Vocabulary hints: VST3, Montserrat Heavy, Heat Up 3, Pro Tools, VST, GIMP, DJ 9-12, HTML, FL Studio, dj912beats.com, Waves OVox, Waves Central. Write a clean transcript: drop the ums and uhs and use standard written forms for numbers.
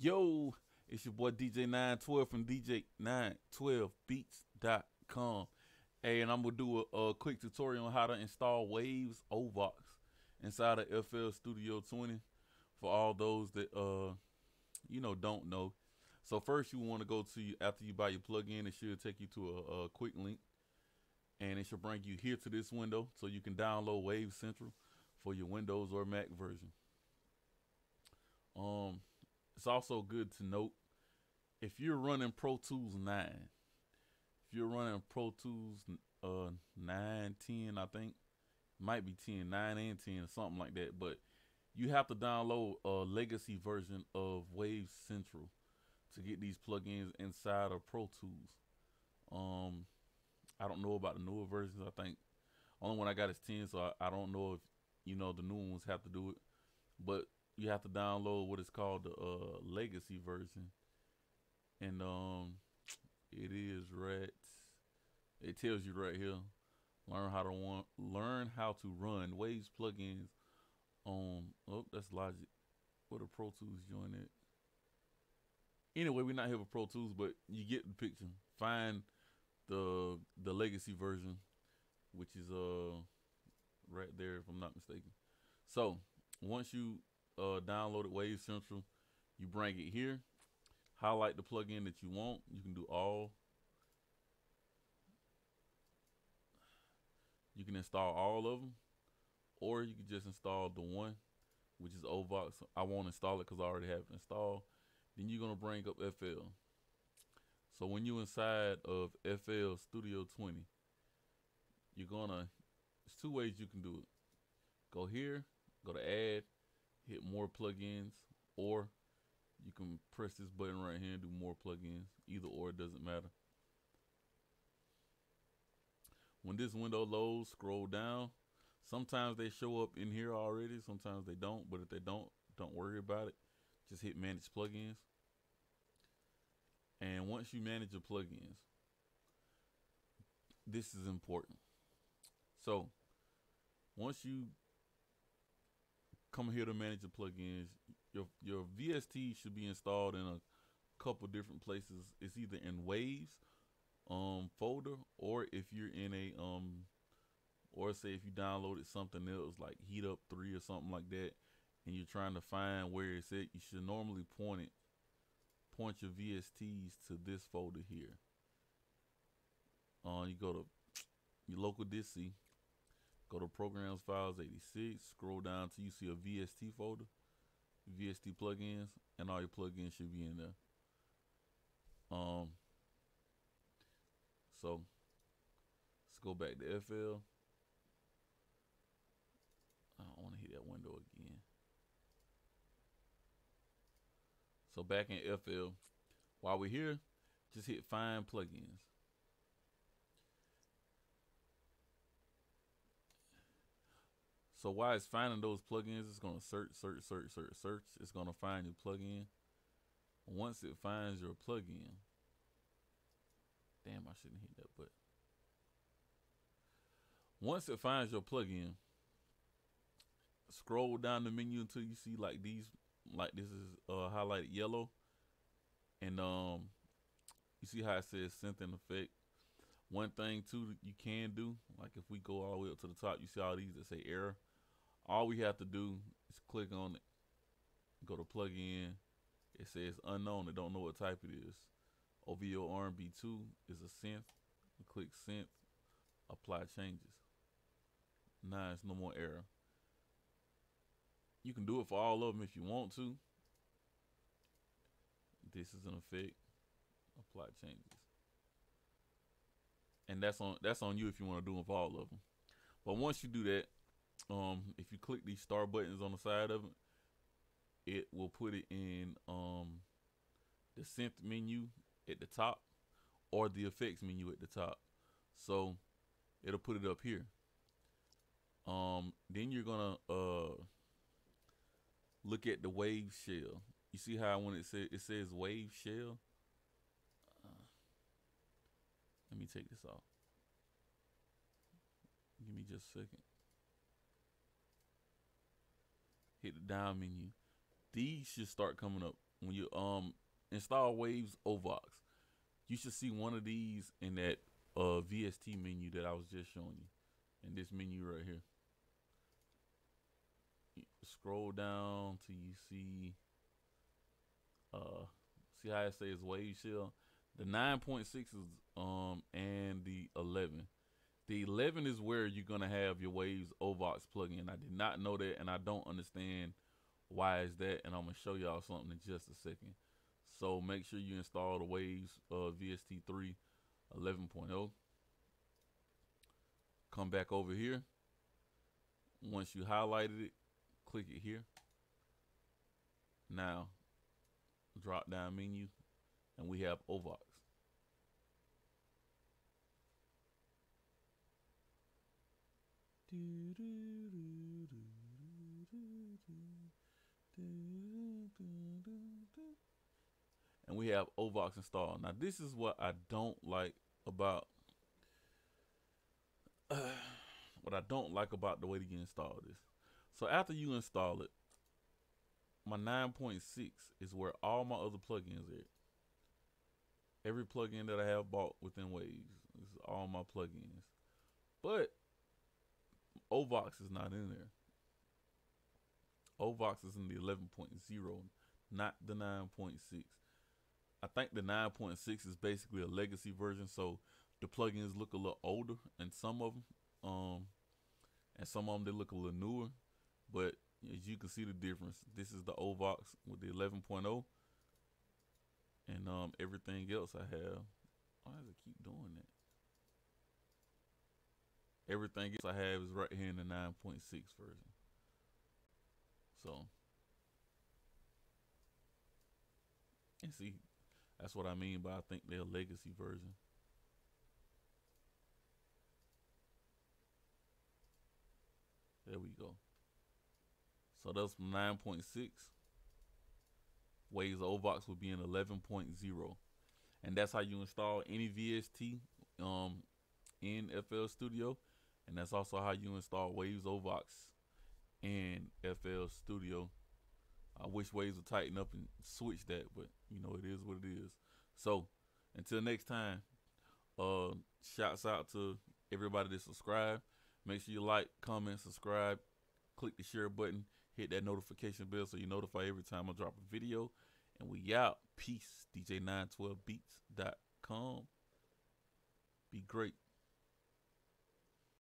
Yo, it's your boy dj912 from dj912beats.com. Hey, and I'm gonna do a quick tutorial on how to install Waves OVox inside of FL Studio 20 for all those that you know, don't know. So first you want to go to, after you buy your plugin, it should take you to a quick link, and it should bring you here to this window so you can download Waves Central for your Windows or Mac version. It's also good to note, if you're running Pro Tools 9, if you're running Pro Tools 9, 10, I think, might be 10, 9 and 10 or something like that, but you have to download a legacy version of Waves Central to get these plugins inside of Pro Tools. I don't know about the newer versions. I think only one I got is 10, so I don't know if, you know, the new ones have to do it, but you have to download what is called the legacy version, and it is right. It tells you right here, learn how to run Waves plugins on. Oh, that's Logic. What a Pro Tools join it. Anyway, we're not here with Pro Tools, but you get the picture. Find the legacy version, which is right there, if I'm not mistaken. So once you downloaded Waves Central, you bring it here, highlight the plugin that you want. You can do all, you can install all of them, or you can just install the one, which is OVox. I won't install it because I already have it installed. Then you're gonna bring up FL. So when you inside of FL Studio 20, you're gonna, there's two ways you can do it. Go here, go to add, hit more plugins, or you can press this button right here and do more plugins. Either or, it doesn't matter. When this window loads, scroll down. Sometimes they show up in here already, sometimes they don't, but if they don't worry about it. Just hit manage plugins. And once you manage your plugins, this is important. So once you come here to manage the plugins, your VST should be installed in a couple different places. It's either in Waves folder, or if you're in a or say if you downloaded something else like Heat Up 3 or something like that, and you're trying to find where it's at, you should normally point your VSTs to this folder here. You go to your local DC. Go to Programs, Files, 86, scroll down till you see a VST folder, VST plugins, and all your plugins should be in there. So let's go back to FL. I don't want to hit that window again. So back in FL, while we're here, just hit Find Plugins. So while it's finding those plugins, it's gonna search. It's gonna find your plugin. Once it finds your plugin, damn, I shouldn't hit that button. Once it finds your plugin, scroll down the menu until you see like these, like this is highlighted yellow, and you see how it says synth and effect. One thing too you can do, like if we go all the way up to the top, you see all these that say error. All we have to do is click on it, go to plugin. It says unknown. It don't know what type it is. OVO R&B2 is a synth. We click synth, apply changes. Nah, it's no more error. You can do it for all of them if you want to. This is an effect. Apply changes. And that's on you if you want to do them for all of them. But once you do that, if you click these star buttons on the side of it, it will put it in the synth menu at the top or the effects menu at the top. So it'll put it up here. Then you're gonna look at the wave shell. You see how when it says wave shell. Let me take this off. Give me just a second. Hit the down menu. these should start coming up when you install Waves OVox. You should see one of these in that VST menu that I was just showing you, in this menu right here. You scroll down till you see see how it says Wave Shell. The 9.6 is and the 11. The 11 is where you're gonna have your Waves OVox plugin. I did not know that, and I don't understand why is that, and I'm gonna show y'all something in just a second. So make sure you install the Waves VST3 11.0. Come back over here. Once you highlighted it, click it here. Now, drop down menu, and we have OVox. And we have OVox installed. Now this is what I don't like about the way to install this. So after you install it, my 9.6 is where all my other plugins are at. Every plugin that I have bought within Waves, this is all my plugins, but OVox is not in there. OVox is in the 11.0, not the 9.6. I think the 9.6 is basically a legacy version, so the plugins look a little older, and some of them, they look a little newer. But as you can see the difference, this is the OVox with the 11.0, and everything else I have. Why does it keep doing that? Everything else I have is right here in the 9.6 version. So, and see, that's what I mean by I think they're a legacy version. There we go. So that's 9.6. Waves OVox will be in 11.0. And that's how you install any VST in FL Studio. And that's also how you install Waves OVox in FL Studio. I wish Waves would tighten up and switch that, but you know, it is what it is. So until next time, shouts out to everybody that subscribed. Make sure you like, comment, subscribe, click the share button, hit that notification bell so you're notified every time I drop a video. And we out. Peace. dj912beats.com. Be great.